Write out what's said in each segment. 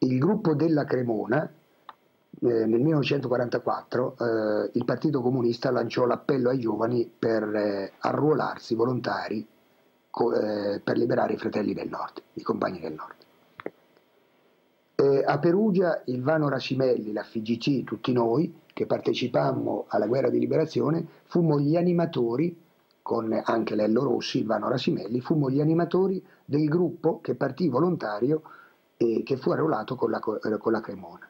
il gruppo della Cremona, nel 1944 il Partito Comunista lanciò l'appello ai giovani per arruolarsi volontari per liberare i fratelli del Nord, i compagni del Nord. A Perugia Ivano Rasimelli, la FIGC, tutti noi che partecipammo alla guerra di liberazione, fummo gli animatori, con anche Lello Rossi, Ivano Rasimelli, fummo gli animatori del gruppo che partì volontario e che fu arruolato con la Cremona.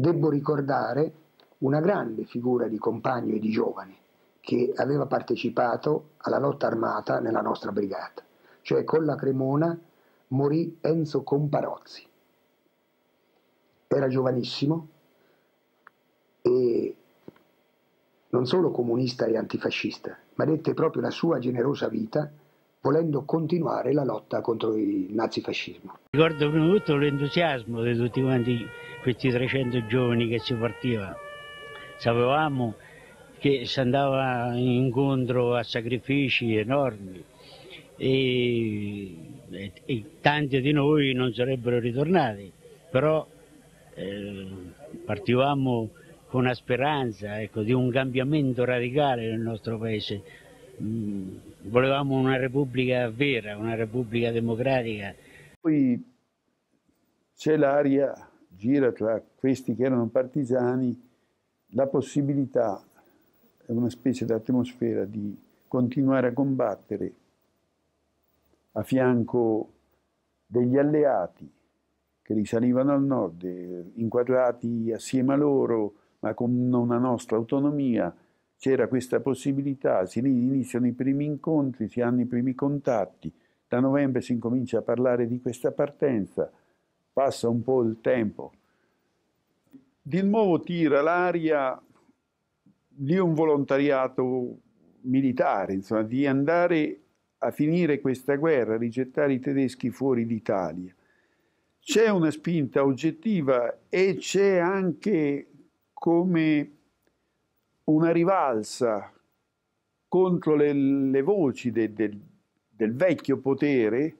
Debbo ricordare una grande figura di compagno e di giovane che aveva partecipato alla lotta armata nella nostra brigata, cioè con la Cremona morì Enzo Comparozzi. Era giovanissimo e non solo comunista e antifascista, ma dette proprio la sua generosa vita volendo continuare la lotta contro il nazifascismo. Ricordo prima di tutto l'entusiasmo di tutti quanti questi 300 giovani che si partiva. Sapevamo che si andava incontro a sacrifici enormi e tanti di noi non sarebbero ritornati, però partivamo con la speranza, ecco, di un cambiamento radicale nel nostro paese. Volevamo una repubblica vera, una repubblica democratica. Poi c'è l'aria, gira tra questi che erano partigiani, la possibilità, è una specie di atmosfera di continuare a combattere a fianco degli alleati che risalivano al nord, inquadrati assieme a loro, ma con una nostra autonomia. C'era questa possibilità, si iniziano i primi incontri, si hanno i primi contatti, da novembre si incomincia a parlare di questa partenza, passa un po' il tempo. Di nuovo tira l'aria di un volontariato militare, insomma, di andare a finire questa guerra, rigettare i tedeschi fuori d'Italia. C'è una spinta oggettiva e c'è anche come una rivalsa contro le voci del vecchio potere,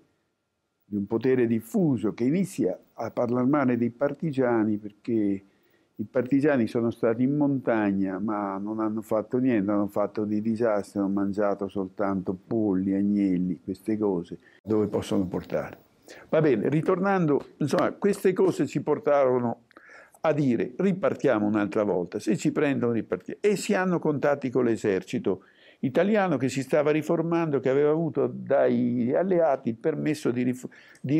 di un potere diffuso che inizia a parlare male dei partigiani, perché i partigiani sono stati in montagna ma non hanno fatto niente, hanno fatto dei disastri, hanno mangiato soltanto polli, agnelli, queste cose, dove possono portare. Va bene, ritornando, insomma, queste cose ci portarono a dire ripartiamo un'altra volta, se ci prendono ripartiamo, e si hanno contatti con l'esercito italiano che si stava riformando, che aveva avuto dagli alleati il permesso di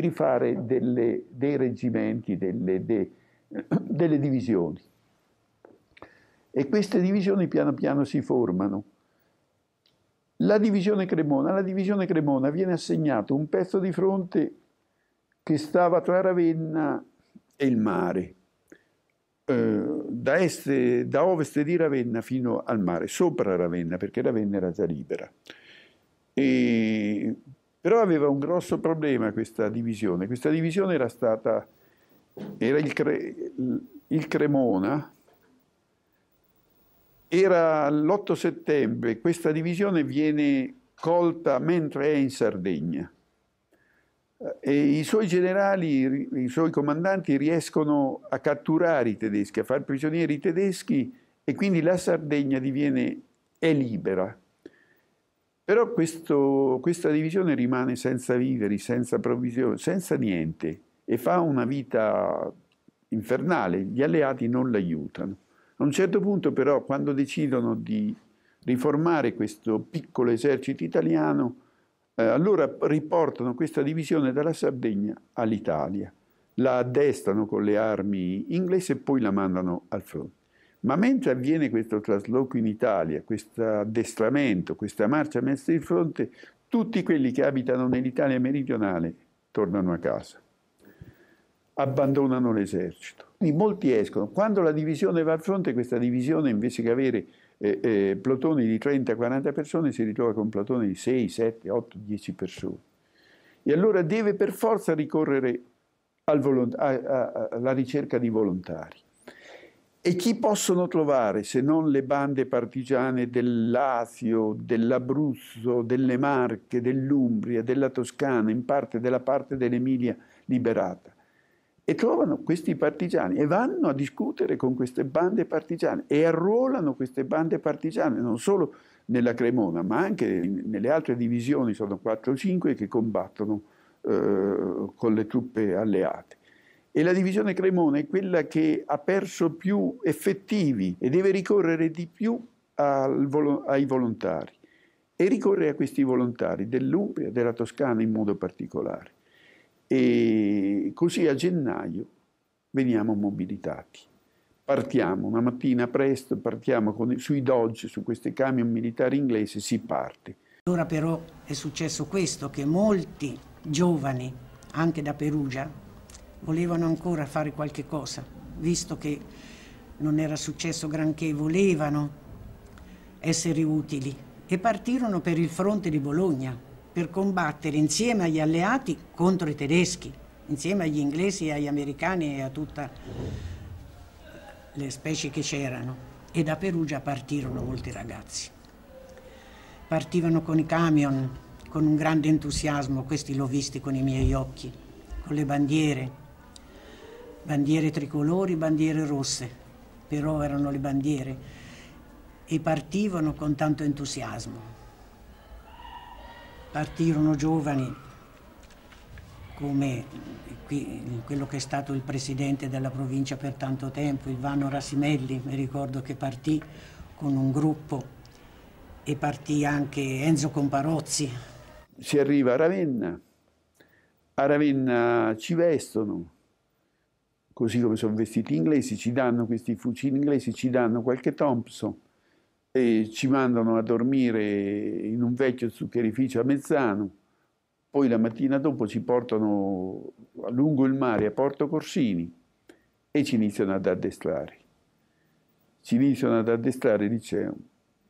rifare dei reggimenti, delle divisioni, e queste divisioni piano piano si formano. La divisione Cremona viene assegnato un pezzo di fronte che stava tra Ravenna e il mare, da ovest di Ravenna fino al mare, sopra Ravenna, perché Ravenna era già libera. Però aveva un grosso problema questa divisione. Questa divisione era stata, il Cremona, era l'8 settembre, questa divisione viene colta mentre è in Sardegna. E i suoi generali, i suoi comandanti riescono a catturare i tedeschi, a far prigionieri i tedeschi, e quindi la Sardegna è libera. Però questa divisione rimane senza viveri, senza provvisioni, senza niente, e fa una vita infernale, gli alleati non l'aiutano. A un certo punto però, quando decidono di riformare questo piccolo esercito italiano, allora riportano questa divisione dalla Sardegna all'Italia, la addestrano con le armi inglesi e poi la mandano al fronte. Ma mentre avviene questo trasloco in Italia, questo addestramento, questa marcia messa di fronte, tutti quelli che abitano nell'Italia meridionale tornano a casa, abbandonano l'esercito. Quindi molti escono. Quando la divisione va al fronte, questa divisione invece che avere plotoni di 30-40 persone si ritrova con plotoni di 6, 7, 8, 10 persone, e allora deve per forza ricorrere alla ricerca di volontari. E chi possono trovare se non le bande partigiane del Lazio, dell'Abruzzo, delle Marche, dell'Umbria, della Toscana, in parte della parte dell'Emilia liberata? e trovano questi partigiani e vanno a discutere con queste bande partigiane e arruolano queste bande partigiane non solo nella Cremona ma anche nelle altre divisioni, sono 4 o 5 che combattono con le truppe alleate. E la divisione Cremona è quella che ha perso più effettivi e deve ricorrere di più ai volontari, e ricorre a questi volontari dell'Umbria, della Toscana in modo particolare. E così a gennaio veniamo mobilitati. Partiamo una mattina presto, partiamo sui Dodge, su questi camion militari inglesi, si parte. Allora però è successo questo, che molti giovani, anche da Perugia, volevano ancora fare qualche cosa, visto che non era successo granché, volevano essere utili e partirono per il fronte di Bologna per combattere insieme agli alleati contro i tedeschi, insieme agli inglesi, agli americani e a tutte le specie che c'erano. E da Perugia partirono molti ragazzi. Partivano con i camion, con un grande entusiasmo, questi l'ho visti con i miei occhi, con le bandiere. Bandiere tricolori, bandiere rosse, però erano le bandiere, e partivano con tanto entusiasmo. Partirono giovani come quello che è stato il presidente della provincia per tanto tempo, Ivano Rasimelli, mi ricordo che partì con un gruppo, e partì anche Enzo Comparozzi. Si arriva a Ravenna ci vestono, così come sono vestiti inglesi, ci danno questi fucili inglesi, ci danno qualche Thompson e ci mandano a dormire in un vecchio zuccherificio a Mezzano. Poi la mattina dopo ci portano a lungo il mare a Porto Corsini e ci iniziano ad addestrare. Ci iniziano ad addestrare, dice,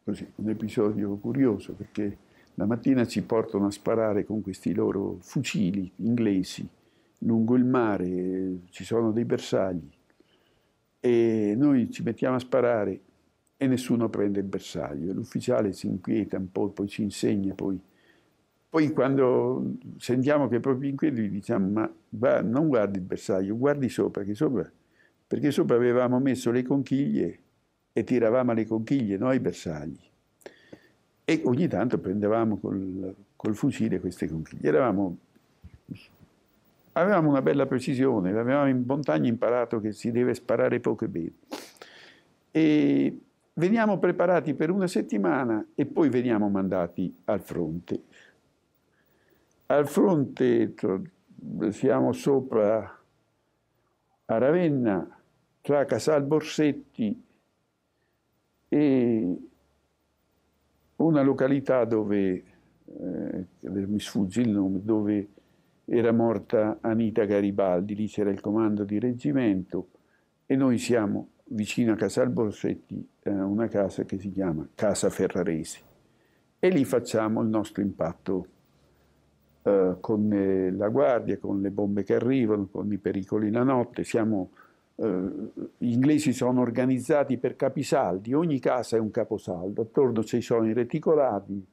così, un episodio curioso, perché la mattina ci portano a sparare con questi loro fucili inglesi. Lungo il mare ci sono dei bersagli e noi ci mettiamo a sparare e nessuno prende il bersaglio. L'ufficiale si inquieta un po', poi ci insegna, poi quando sentiamo che è proprio inquieto gli diciamo ma non guardi il bersaglio, guardi sopra, perché sopra avevamo messo le conchiglie e tiravamo le conchiglie, noi i bersagli, e ogni tanto prendevamo col fucile queste conchiglie. Avevamo una bella precisione, avevamo in montagna imparato che si deve sparare poco e bene. E veniamo preparati per una settimana e poi veniamo mandati al fronte. Al fronte siamo sopra a Ravenna, tra Casal Borsetti e una località dove, mi sfugge il nome, dove era morta Anita Garibaldi, lì c'era il comando di reggimento e noi siamo vicino a Casal Borsetti, una casa che si chiama Casa Ferraresi, e lì facciamo il nostro impatto con la guardia, con le bombe che arrivano, con i pericoli la notte. Gli inglesi sono organizzati per capisaldi, ogni casa è un caposaldo, attorno ci sono i reticolati,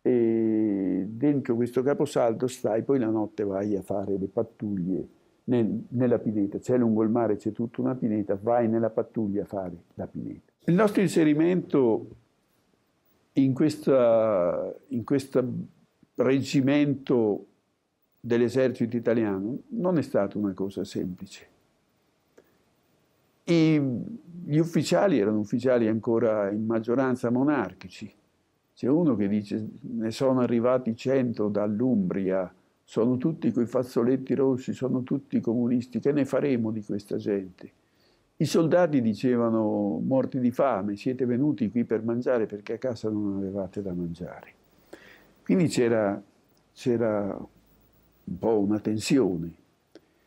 e dentro questo caposaldo stai, poi la notte vai a fare le pattuglie nella pineta, c'è lungo il mare, c'è tutta una pineta, vai nella pattuglia a fare la pineta. Il nostro inserimento in questo reggimento dell'esercito italiano non è stata una cosa semplice. Gli ufficiali erano ufficiali ancora in maggioranza monarchici. C'è uno che dice, ne sono arrivati 100 dall'Umbria, sono tutti coi fazzoletti rossi, sono tutti comunisti, che ne faremo di questa gente? I soldati dicevano, morti di fame, siete venuti qui per mangiare perché a casa non avevate da mangiare. Quindi c'era un po' una tensione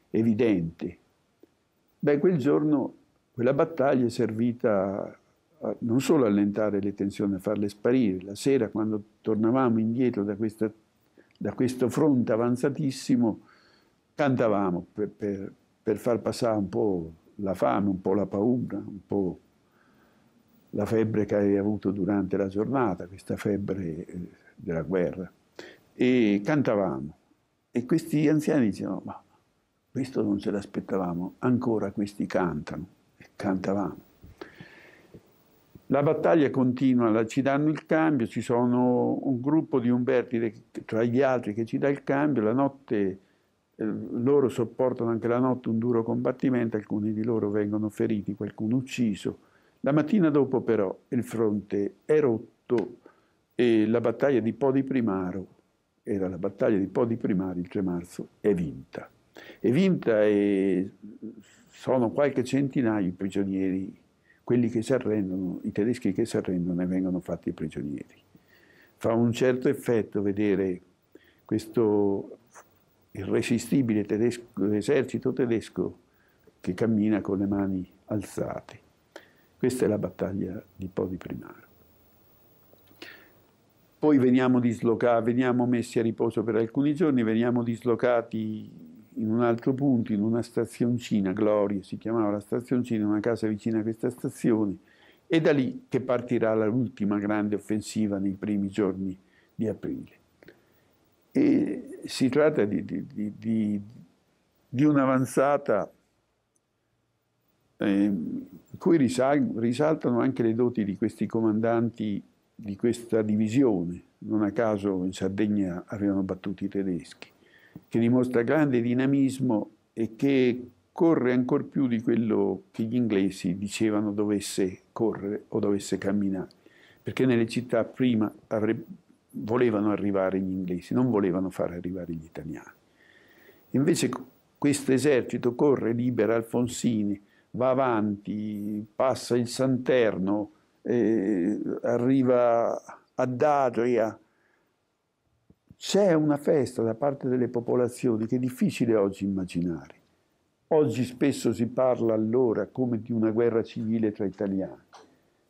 evidente. Beh, quel giorno, quella battaglia è servita non solo a allentare le tensioni, a farle sparire. La sera, quando tornavamo indietro da questo fronte avanzatissimo, cantavamo per far passare un po' la fame, un po' la paura, un po' la febbre che avevi avuto durante la giornata, questa febbre della guerra. E cantavamo. E questi anziani dicevano, ma Questo non ce l'aspettavamo, ancora questi cantano, e cantavamo. La battaglia continua, ci danno il cambio, ci sono un gruppo di Umberti tra gli altri che ci dà il cambio, la notte, loro sopportano anche la notte un duro combattimento, alcuni di loro vengono feriti, qualcuno ucciso. La mattina dopo però il fronte è rotto e la battaglia di Po di Primaro, era la battaglia di Po di Primaro il 3 marzo, è vinta. È vinta e sono qualche centinaio i prigionieri, quelli che si arrendono, i tedeschi che si arrendono e vengono fatti prigionieri. Fa un certo effetto vedere questo irresistibile tedesco, esercito tedesco che cammina con le mani alzate. Questa è la battaglia di Po di Primaro. Poi veniamo dislocati, veniamo messi a riposo per alcuni giorni, veniamo dislocati in un altro punto, in una stazioncina, Gloria si chiamava la stazioncina, una casa vicina a questa stazione, e da lì che partirà l'ultima grande offensiva nei primi giorni di aprile. E si tratta di un'avanzata in cui risaltano anche le doti di questi comandanti di questa divisione, non a caso in Sardegna avevano battuto i tedeschi, che dimostra grande dinamismo e che corre ancor più di quello che gli inglesi dicevano dovesse correre o dovesse camminare, perché nelle città prima volevano arrivare gli inglesi, non volevano far arrivare gli italiani. Invece questo esercito corre, libera Alfonsini, va avanti, passa il Santerno, arriva ad Adria. C'è una festa da parte delle popolazioni che è difficile oggi immaginare. Oggi spesso si parla allora come di una guerra civile tra italiani,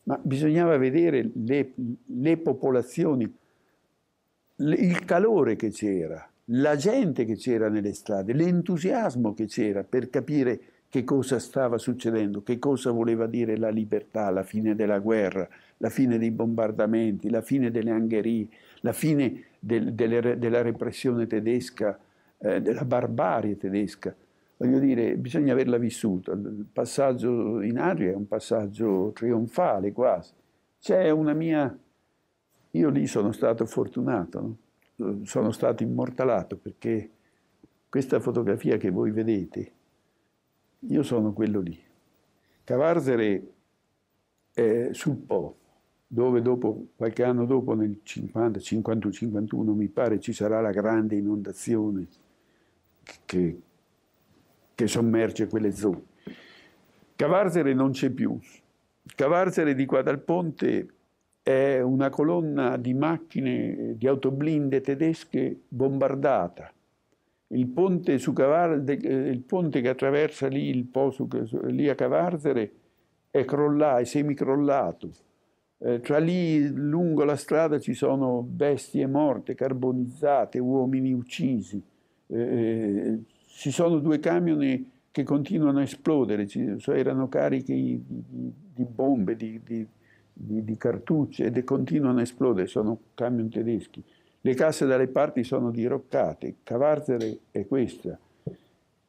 ma bisognava vedere le popolazioni, il calore che c'era, la gente che c'era nelle strade, l'entusiasmo che c'era per capire che cosa stava succedendo, che cosa voleva dire la libertà, la fine della guerra, la fine dei bombardamenti, la fine delle angherie, la fine della repressione tedesca, della barbarie tedesca. Voglio dire, bisogna averla vissuta. Il passaggio in Adria è un passaggio trionfale quasi. C'è una mia... Io lì sono stato fortunato, no? Sono stato immortalato, perché questa fotografia che voi vedete, io sono quello lì. Cavarzere sul Po, dove dopo, qualche anno dopo, nel 50, 51, 51, mi pare, ci sarà la grande inondazione che sommerge quelle zone. Cavarzere non c'è più. Cavarzere di qua dal ponte è una colonna di macchine, di autoblinde tedesche bombardata. Il ponte che attraversa lì, il Po lì a Cavarzere, è semicrollato. Tra lì, lungo la strada, ci sono bestie morte, carbonizzate, uomini uccisi. Ci sono due camion che continuano a esplodere, erano carichi di bombe, di cartucce, e continuano a esplodere, sono camion tedeschi. Le casse dalle parti sono diroccate, Cavarzere è questa.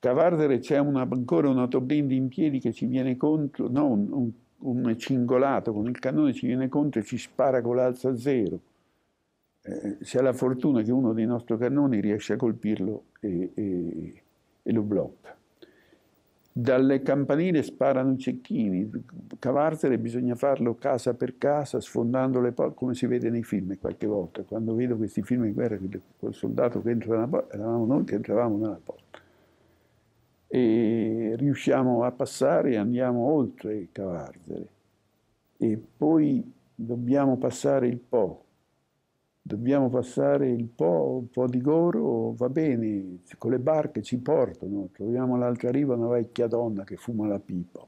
Cavarzere c'è ancora un autoblindo in piedi che ci viene contro, no, un cingolato con il cannone ci viene contro e ci spara con l'alza zero. Si ha la fortuna che uno dei nostri cannoni riesce a colpirlo e lo blocca. Dalle campanile sparano i cecchini. Cavarzere bisogna farlo casa per casa, sfondando le porte, come si vede nei film qualche volta. Quando vedo questi film di guerra, col soldato che entra nella porta, eravamo noi che entravamo nella porta. E riusciamo a passare e andiamo oltre Cavarzere, e poi dobbiamo passare il Po, Po di Goro, va bene, con le barche ci portano, troviamo all'altra riva una vecchia donna che fuma la pipa,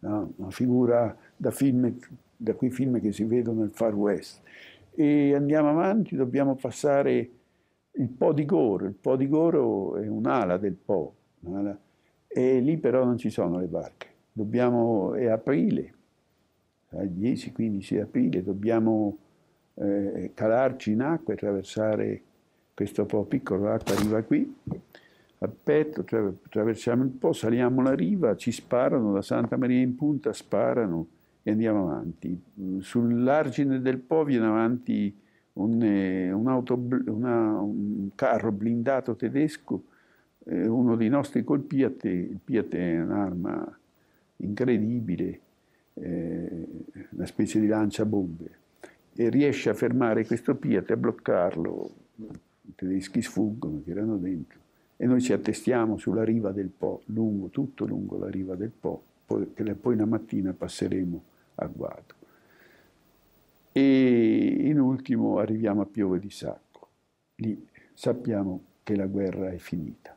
una figura da quei film che si vedono nel Far West, e andiamo avanti, dobbiamo passare il Po di Goro. Il Po di Goro è un'ala del Po, e lì però non ci sono le barche. È aprile, il 10-15 aprile, dobbiamo calarci in acqua e attraversare questo Po piccolo. L'acqua arriva qui, a petto, attraversiamo il Po, saliamo la riva, ci sparano, da Santa Maria in punta sparano e andiamo avanti. Sull'argine del Po viene avanti un carro blindato tedesco, uno dei nostri col Piat. Il Piat è un'arma incredibile, una specie di lanciabombe, e riesce a fermare questo Piat, a bloccarlo. I tedeschi sfuggono, che erano dentro, e noi ci attestiamo sulla riva del Po, lungo, tutto lungo la riva del Po, poi una mattina passeremo a guado. E in ultimo arriviamo a Piove di Sacco, lì sappiamo che la guerra è finita.